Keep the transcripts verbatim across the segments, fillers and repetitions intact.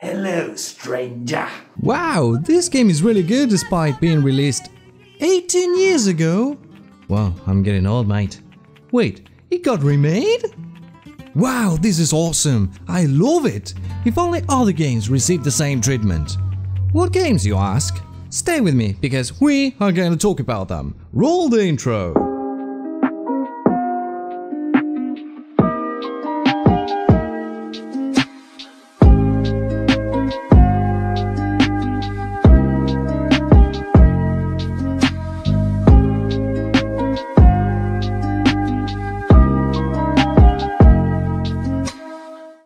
Hello, stranger. Wow, this game is really good despite being released eighteen years ago. Wow, I'm getting old, mate. Wait, it got remade? Wow, this is awesome. I love it. If only other games received the same treatment. What games, you ask? Stay with me, because we are going to talk about them. Roll the intro.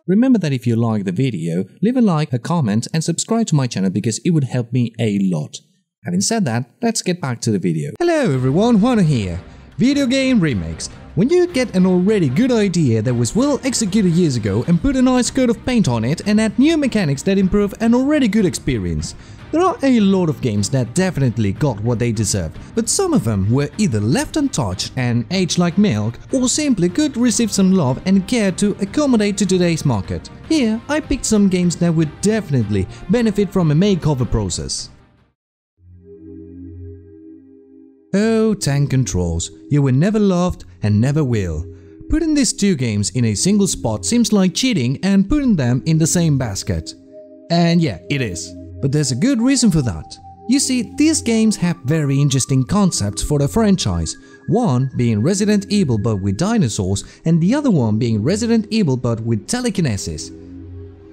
Remember that if you like the video, leave a like, a comment and subscribe to my channel because it would help me a lot. Having said that, let's get back to the video. Hello everyone, Juano here. Video game remakes. When you get an already good idea that was well executed years ago and put a nice coat of paint on it and add new mechanics that improve an already good experience. There are a lot of games that definitely got what they deserved, but some of them were either left untouched and aged like milk or simply could receive some love and care to accommodate to today's market. Here I picked some games that would definitely benefit from a makeover process. Oh, tank controls, you were never loved and never will. Putting these two games in a single spot seems like cheating and putting them in the same basket. And yeah, it is. But there's a good reason for that. You see, these games have very interesting concepts for the franchise. One being Resident Evil but with dinosaurs and the other one being Resident Evil but with telekinesis.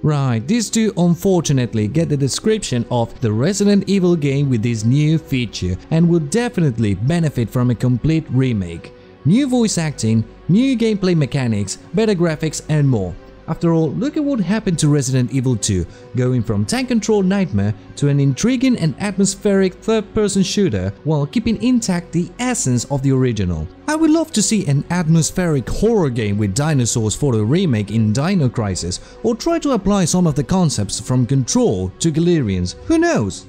Right, these two unfortunately get the description of the Resident Evil game with this new feature and would definitely benefit from a complete remake. New voice acting, new gameplay mechanics, better graphics and more. After all, look at what happened to Resident Evil two, going from tank control nightmare to an intriguing and atmospheric third-person shooter while keeping intact the essence of the original. I would love to see an atmospheric horror game with dinosaurs for a remake in Dino Crisis, or try to apply some of the concepts from Control to Galerians, who knows?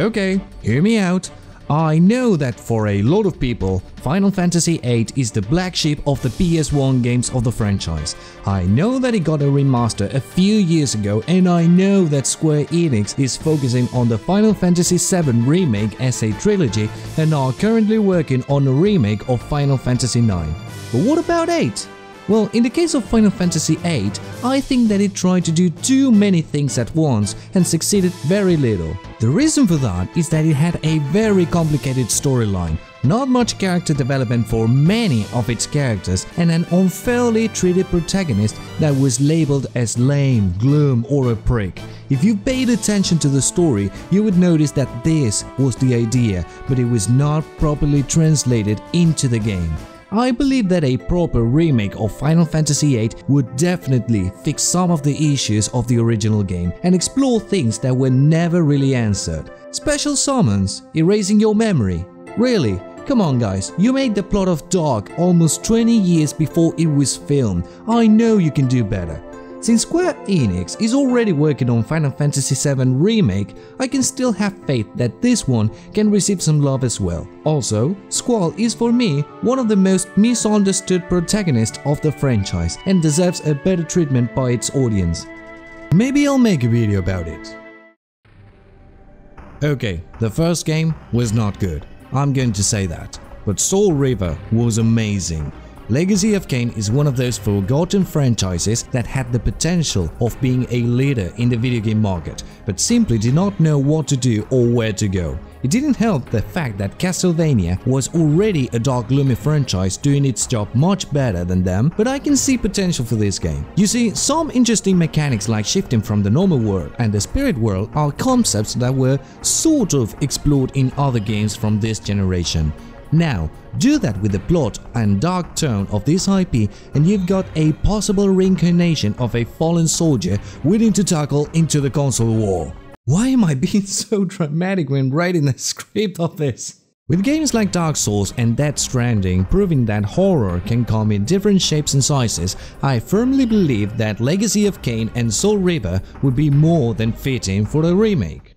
Okay, hear me out. I know that for a lot of people, Final Fantasy eight is the black sheep of the P S one games of the franchise. I know that it got a remaster a few years ago and I know that Square Enix is focusing on the Final Fantasy seven remake as a trilogy and are currently working on a remake of Final Fantasy nine. But what about eight? Well, in the case of Final Fantasy eight, I think that it tried to do too many things at once and succeeded very little. The reason for that is that it had a very complicated storyline, not much character development for many of its characters and an unfairly treated protagonist that was labeled as lame, gloom or a prick. If you paid attention to the story, you would notice that this was the idea, but it was not properly translated into the game. I believe that a proper remake of Final Fantasy eight would definitely fix some of the issues of the original game and explore things that were never really answered. Special summons, erasing your memory. Really? Come on guys, you made the plot of Dark almost twenty years before it was filmed. I know you can do better. Since Square Enix is already working on Final Fantasy seven Remake, I can still have faith that this one can receive some love as well. Also, Squall is for me one of the most misunderstood protagonists of the franchise and deserves a better treatment by its audience. Maybe I'll make a video about it. Okay, the first game was not good, I'm going to say that, but Soul Reaver was amazing. Legacy of Kain is one of those forgotten franchises that had the potential of being a leader in the video game market, but simply did not know what to do or where to go. It didn't help the fact that Castlevania was already a dark, gloomy franchise doing its job much better than them, but I can see potential for this game. You see, some interesting mechanics like shifting from the normal world and the spirit world are concepts that were sort of explored in other games from this generation. Now, do that with the plot and dark tone of this I P and you've got a possible reincarnation of a fallen soldier willing to tackle into the console war. Why am I being so dramatic when writing the script of this? With games like Dark Souls and Death Stranding proving that horror can come in different shapes and sizes, I firmly believe that Legacy of Kain and Soul Reaver would be more than fitting for a remake.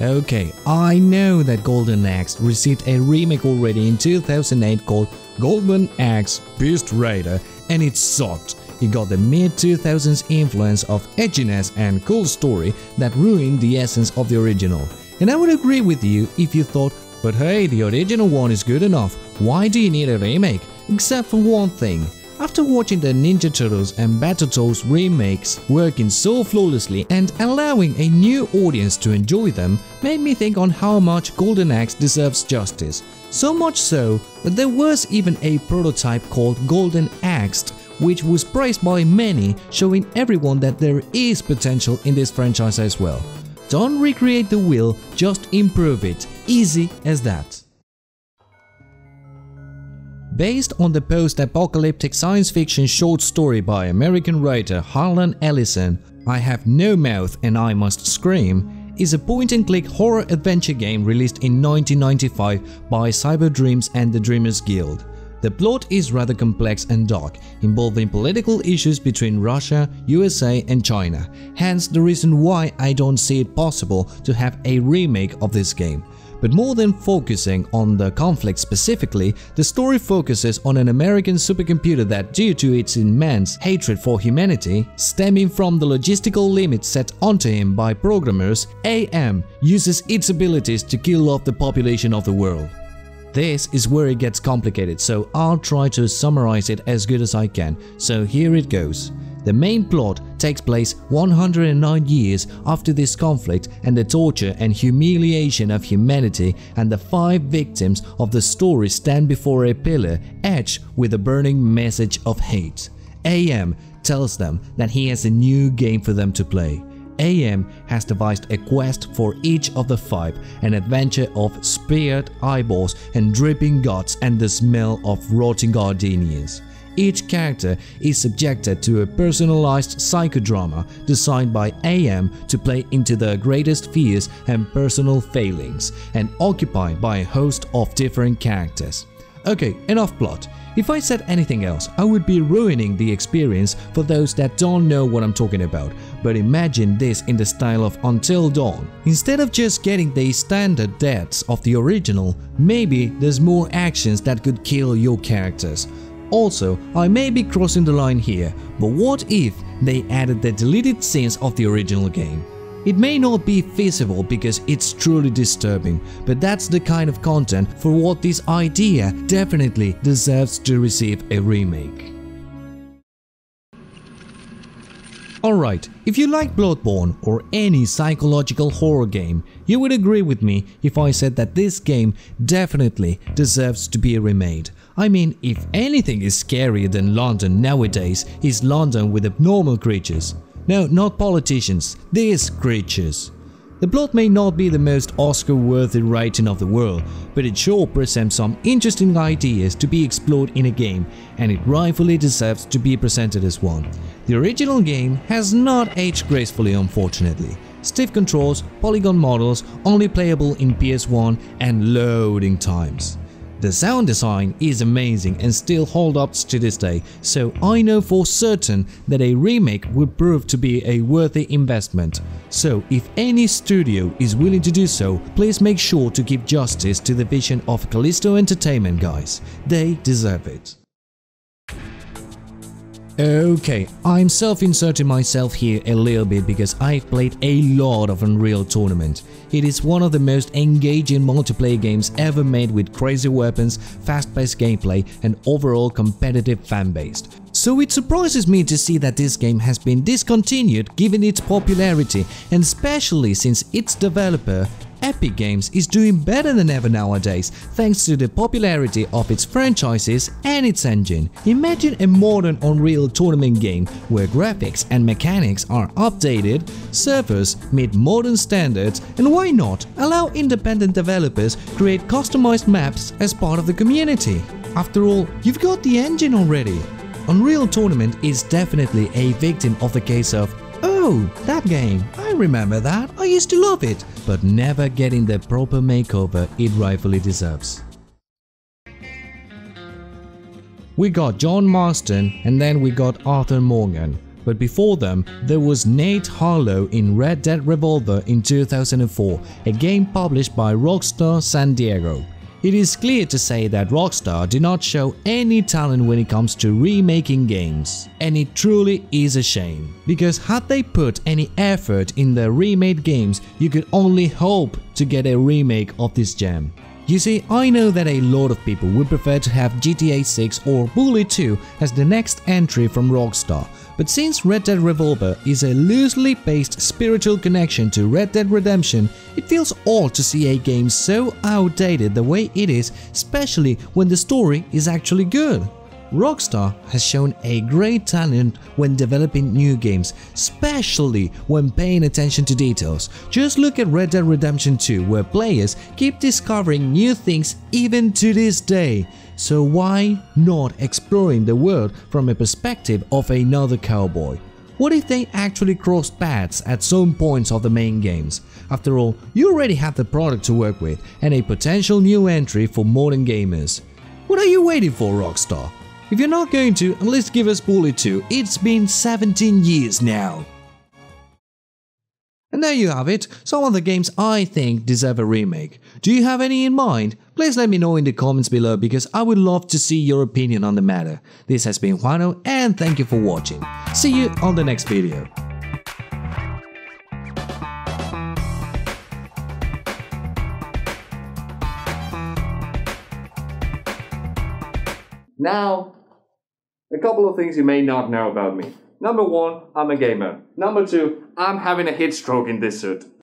Okay, I know that Golden Axe received a remake already in two thousand eight called Golden Axe Beast Raider and it sucked. You got the mid two thousands influence of edginess and cool story that ruined the essence of the original. And I would agree with you if you thought, but hey, the original one is good enough, why do you need a remake? Except for one thing. After watching the Ninja Turtles and Battletoads remakes working so flawlessly and allowing a new audience to enjoy them made me think on how much Golden Axe deserves justice. So much so that there was even a prototype called Golden Axe, which was praised by many, showing everyone that there is potential in this franchise as well. Don't recreate the wheel, just improve it. Easy as that. Based on the post-apocalyptic science fiction short story by American writer Harlan Ellison, I Have No Mouth and I Must Scream is a point-and-click horror adventure game released in nineteen ninety-five by CyberDreams and the Dreamers Guild. The plot is rather complex and dark, involving political issues between Russia, U S A and China, hence the reason why I don't see it possible to have a remake of this game. But more than focusing on the conflict specifically, the story focuses on an American supercomputer that, due to its immense hatred for humanity, stemming from the logistical limits set onto him by programmers, A M uses its abilities to kill off the population of the world. This is where it gets complicated, so I'll try to summarize it as good as I can, so here it goes. The main plot takes place one hundred nine years after this conflict and the torture and humiliation of humanity, and the five victims of the story stand before a pillar etched with a burning message of hate. A M tells them that he has a new game for them to play. A M has devised a quest for each of the five, an adventure of speared eyeballs and dripping guts and the smell of rotting gardenias. Each character is subjected to a personalized psychodrama designed by A M to play into their greatest fears and personal failings, and occupied by a host of different characters. Okay, enough plot. If I said anything else, I would be ruining the experience for those that don't know what I'm talking about, but imagine this in the style of Until Dawn. Instead of just getting the standard deaths of the original, maybe there's more actions that could kill your characters. Also, I may be crossing the line here, but what if they added the deleted scenes of the original game? It may not be feasible because it's truly disturbing, but that's the kind of content for what this idea definitely deserves to receive a remake. Alright, if you like Bloodborne or any psychological horror game, you would agree with me if I said that this game definitely deserves to be remade. I mean, if anything is scarier than London nowadays, is London with abnormal creatures. No, not politicians, these creatures. The plot may not be the most Oscar-worthy writing of the world, but it sure presents some interesting ideas to be explored in a game, and it rightfully deserves to be presented as one. The original game has not aged gracefully, unfortunately. Stiff controls, polygon models, only playable in P S one, and loading times. The sound design is amazing and still holds up to this day, so I know for certain that a remake would prove to be a worthy investment. So if any studio is willing to do so, please make sure to give justice to the vision of Callisto Entertainment, guys. They deserve it. Okay, I'm self-inserting myself here a little bit because I've played a lot of Unreal Tournament. It is one of the most engaging multiplayer games ever made, with crazy weapons, fast-paced gameplay and overall competitive fanbase. So it surprises me to see that this game has been discontinued given its popularity, and especially since its developer, Epic Games, is doing better than ever nowadays thanks to the popularity of its franchises and its engine. Imagine a modern Unreal Tournament game where graphics and mechanics are updated, servers meet modern standards, and why not allow independent developers create customized maps as part of the community? After all, you've got the engine already. Unreal Tournament is definitely a victim of the case of, oh, that game, I remember that, I used to love it, but never getting the proper makeover it rightfully deserves. We got John Marston and then we got Arthur Morgan, but before them there was Nate Harlow in Red Dead Revolver in two thousand four, a game published by Rockstar San Diego. It is clear to say that Rockstar did not show any talent when it comes to remaking games, and it truly is a shame, because had they put any effort in their remade games, you could only hope to get a remake of this gem. You see, I know that a lot of people would prefer to have G T A six or Bully two as the next entry from Rockstar, but since Red Dead Revolver is a loosely based spiritual connection to Red Dead Redemption, it feels odd to see a game so outdated the way it is, especially when the story is actually good. Rockstar has shown a great talent when developing new games, especially when paying attention to details. Just look at Red Dead Redemption two, where players keep discovering new things even to this day. So why not exploring the world from a perspective of another cowboy? What if they actually crossed paths at some points of the main games? After all, you already have the product to work with and a potential new entry for modern gamers. What are you waiting for, Rockstar? If you're not going to, at least give us Bully two, it's been seventeen years now. And there you have it, some of the games I think deserve a remake. Do you have any in mind? Please let me know in the comments below, because I would love to see your opinion on the matter. This has been Juano, and thank you for watching. See you on the next video. Now, a couple of things you may not know about me. Number one, I'm a gamer. Number two, I'm having a heat stroke in this suit.